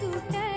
सुटले।